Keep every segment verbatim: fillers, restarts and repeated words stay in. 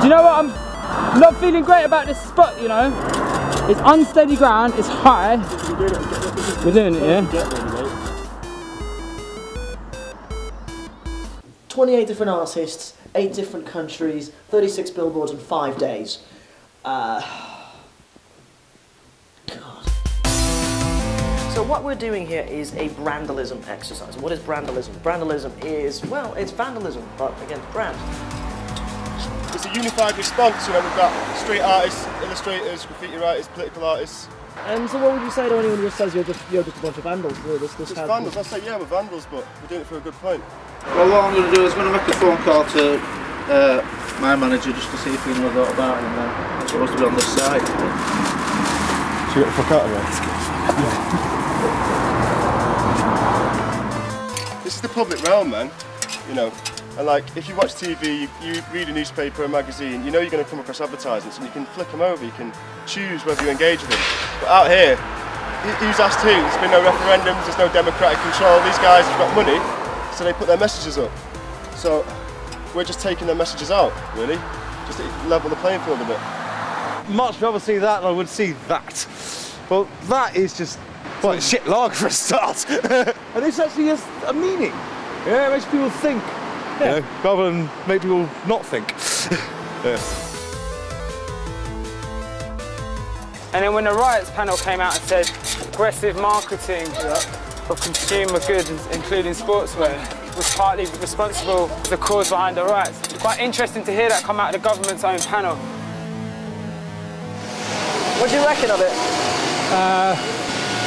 Do you know what? I'm not feeling great about this spot, you know. It's unsteady ground, it's high. We're doing it, yeah. twenty-eight different artists, eight different countries, thirty-six billboards in five days. Uh, God. So what we're doing here is a brandalism exercise. What is brandalism? Brandalism is, well, it's vandalism, but against brands. It's a unified response, you know, we've got street artists, illustrators, graffiti writers, political artists. Um, so what would you say to anyone who says you're just, you're just a bunch of vandals? Really? This, this just vandals, I say yeah, we're vandals, but we're doing it for a good point. Well, what I'm going to do is I'm going to make a phone call to uh, my manager just to see if we know a lot about him. I'm supposed to be on this side. Should we get the fuck out of here? This is the public realm, man, you know. And like, if you watch T V, you, you read a newspaper, a magazine, you know you're going to come across advertisements and you can flick them over, you can choose whether you engage with them. But out here, who's asked who? There's been no referendums, there's no democratic control, these guys have got money, so they put their messages up. So, we're just taking their messages out, really, just to level the playing field a bit. Much rather see that than I would see that. Well, that is just, well, it's shit lark for a start. And this actually has a meaning. Yeah, it makes people think. Yeah. You know, rather than make people not think. Yeah. And then when the riots panel came out and said aggressive marketing yeah. of consumer goods, including sportswear, was partly responsible for the cause behind the riots. Quite interesting to hear that come out of the government's own panel. What do you reckon of it? Uh,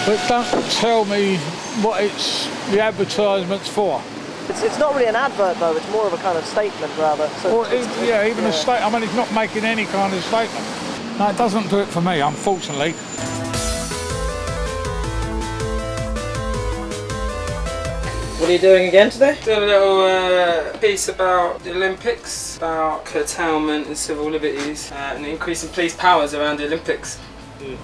it doesn't tell me what it's the advertisement's for. It's, it's not really an advert though, it's more of a kind of statement rather. So well, it's, it's, yeah, even yeah. a statement, I mean it's not making any kind of statement. No, it doesn't do it for me, unfortunately. What are you doing again today? Doing a little uh, piece about the Olympics, about curtailment and civil liberties, uh, and increasing police powers around the Olympics. Mm.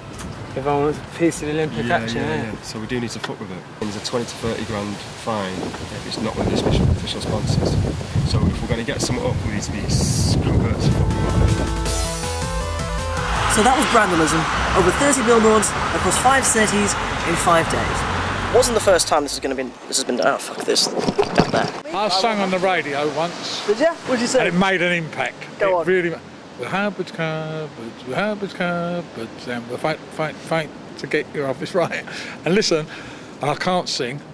Everyone wants a piece of Olympic yeah, action, yeah, yeah. yeah. So we do need to fuck with it. There's a twenty to thirty grand fine if it's not one of the official, official sponsors. So if we're going to get someone up, we need to be screwbirds. So that was Brandalism. Over thirty billboards across five cities in five days. It wasn't the first time this is going to be. This has been. Oh fuck this! Down there. I sang on the radio once. Did you? What did you say? And it made an impact. Go it on. Really. We have it covered, we have it covered, and we fight, fight, fight to get your office right. And listen, and I can't sing.